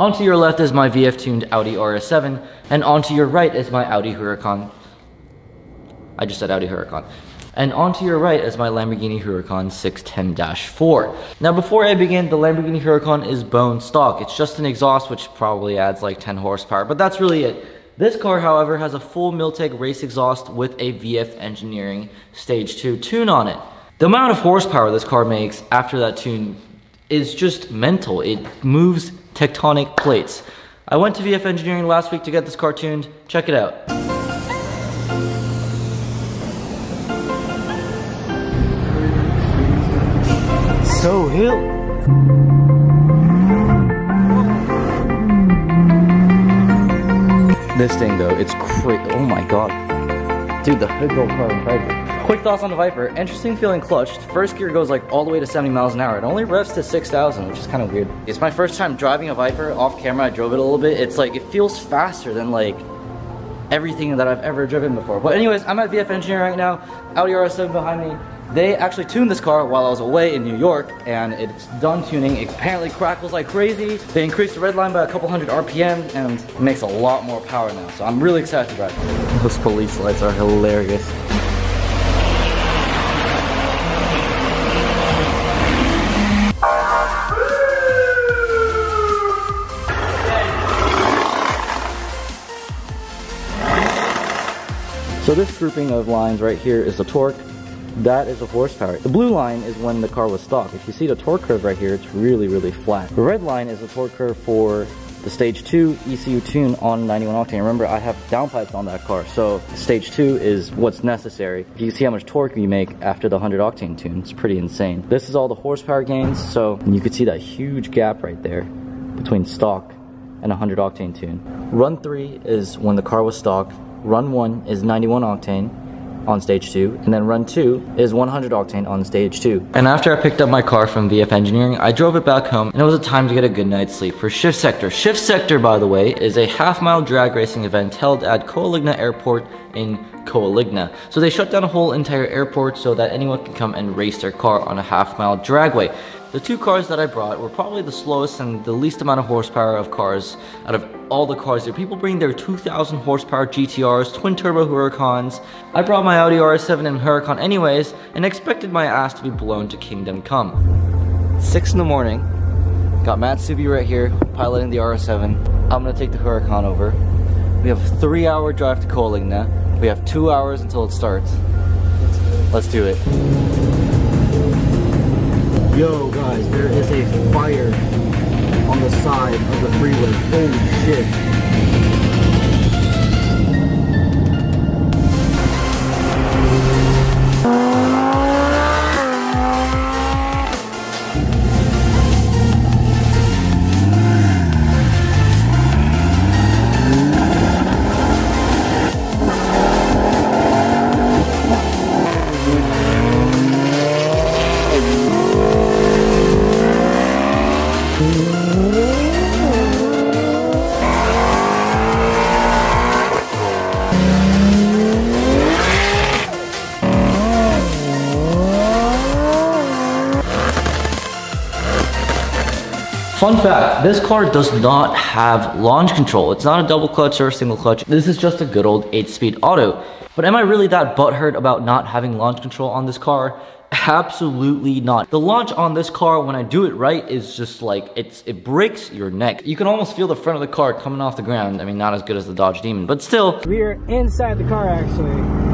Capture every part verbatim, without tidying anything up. Onto your left is my V F-tuned Audi R S seven, and onto your right is my Audi Huracan. I just said Audi Huracan. And onto your right is my Lamborghini Huracan six ten dash four. Now before I begin, the Lamborghini Huracan is bone stock. It's just an exhaust, which probably adds like ten horsepower, but that's really it. This car, however, has a full Milltek race exhaust with a V F Engineering Stage two tune on it. The amount of horsepower this car makes after that tune is just mental. It moves tectonic plates. I went to V F Engineering last week to get this car tuned. Check it out. So hill. This thing though, it's crazy. Oh my god. Dude, the big old car Viper. Quick thoughts on the Viper. Interesting feeling clutch. The first gear goes like all the way to seventy miles an hour. It only revs to six thousand, which is kind of weird. It's my first time driving a Viper off camera. I drove it a little bit. It's like, it feels faster than like everything that I've ever driven before. But anyways, I'm at V F Engineering right now. Audi R S seven behind me. They actually tuned this car while I was away in New York, and it's done tuning. It apparently crackles like crazy. They increased the red line by a couple hundred R P M, and it makes a lot more power now, so I'm really excited to drive it. Those police lights are hilarious. So this grouping of lines right here is the torque. That is the horsepower. The blue line is when the car was stock. If you see the torque curve right here, it's really, really flat. The red line is the torque curve for the stage two E C U tune on ninety-one octane. Remember, I have downpipes on that car, so stage two is what's necessary. If you see how much torque you make after the one hundred octane tune, it's pretty insane. This is all the horsepower gains, so you could see that huge gap right there between stock and one hundred octane tune. Run three is when the car was stock. Run one is ninety-one octane. On stage two, and then run two is one hundred octane on stage two. And after I picked up my car from V F Engineering, I drove it back home, and it was a time to get a good night's sleep for Shift Sector. Shift Sector, by the way, is a half-mile drag racing event held at Coalinga Airport in Coalinga. So they shut down a whole entire airport so that anyone can come and race their car on a half-mile dragway. The two cars that I brought were probably the slowest and the least amount of horsepower of cars out of all the cars there. People bring their two thousand horsepower G T Rs, twin turbo Huracans. I brought my Audi R S seven and Huracan anyways, and expected my ass to be blown to kingdom come. Six in the morning, got Matt Suby right here, piloting the R S seven. I'm gonna take the Huracan over. We have a three hour drive to Coalinga. We have two hours until it starts. Let's do it. Yo guys, there is a fire on the side of the freeway. Holy shit. Fun fact, this car does not have launch control. It's not a double clutch or a single clutch. This is just a good old eight speed auto. But am I really that butthurt about not having launch control on this car? Absolutely not. The launch on this car, when I do it right, is just like, it's it breaks your neck. You can almost feel the front of the car coming off the ground. I mean, not as good as the Dodge Demon, but still. We are inside the car, actually.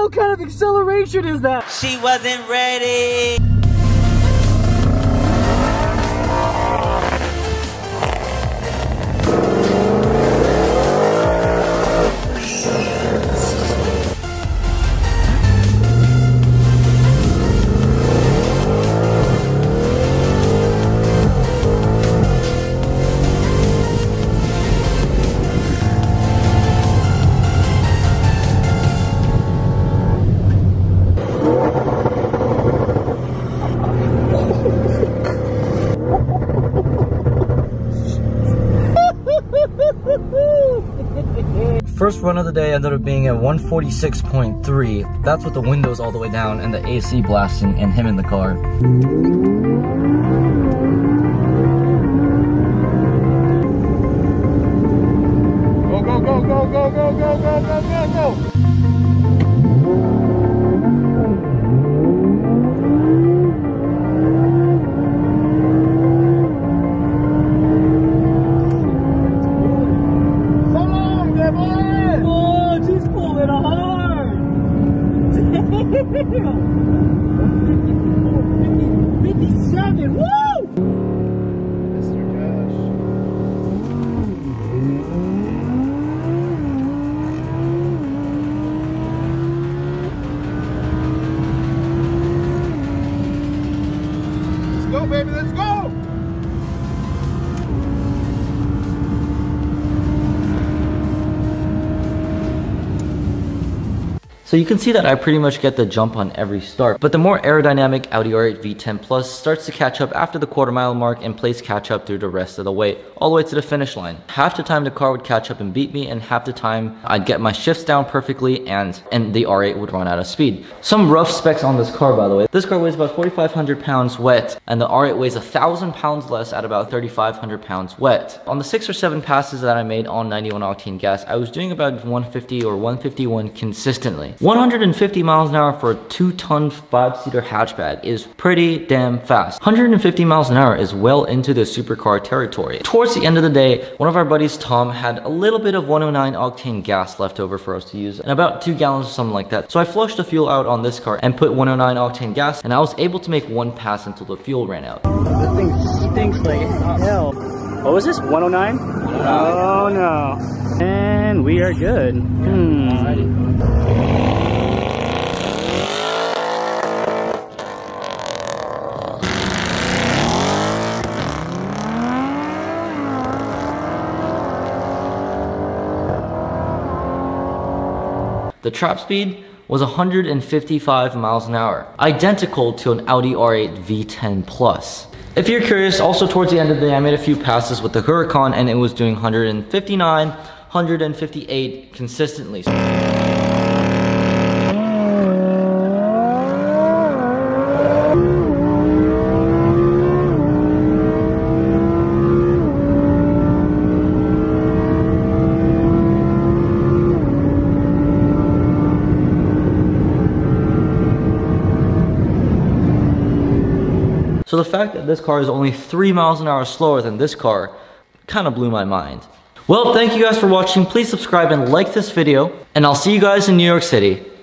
What kind of acceleration is that? She wasn't ready. first run of the day ended up being at one forty-six point three. That's with the windows all the way down and the A C blasting and him in the car. Go, go, go, go, go, go, go, go, go, go, go. So you can see that I pretty much get the jump on every start, but the more aerodynamic Audi R eight V ten plus starts to catch up after the quarter mile mark and plays catch up through the rest of the way, all the way to the finish line. Half the time the car would catch up and beat me, and half the time I'd get my shifts down perfectly and, and the R eight would run out of speed. Some rough specs on this car, by the way. This car weighs about forty-five hundred pounds wet, and the R eight weighs one thousand pounds less at about thirty-five hundred pounds wet. On the six or seven passes that I made on ninety-one octane gas, I was doing about one fifty or one fifty-one consistently. one hundred fifty miles an hour for a two-ton five-seater hatchback is pretty damn fast. one hundred fifty miles an hour is well into the supercar territory. Towards the end of the day, one of our buddies, Tom, had a little bit of one oh nine octane gas left over for us to use, and about two gallons or something like that. So I flushed the fuel out on this car and put one oh nine octane gas, and I was able to make one pass until the fuel ran out. This thing stinks like hell. What was this? one oh nine? Oh no. And we are good. Hmm. The trap speed was one hundred fifty-five miles an hour, identical to an Audi R eight V ten plus. If you're curious, also towards the end of the day, I made a few passes with the Huracan and it was doing one fifty-nine, one fifty-eight consistently. So the fact that this car is only three miles an hour slower than this car kind of blew my mind. Well, thank you guys for watching. Please subscribe and like this video, and I'll see you guys in New York City.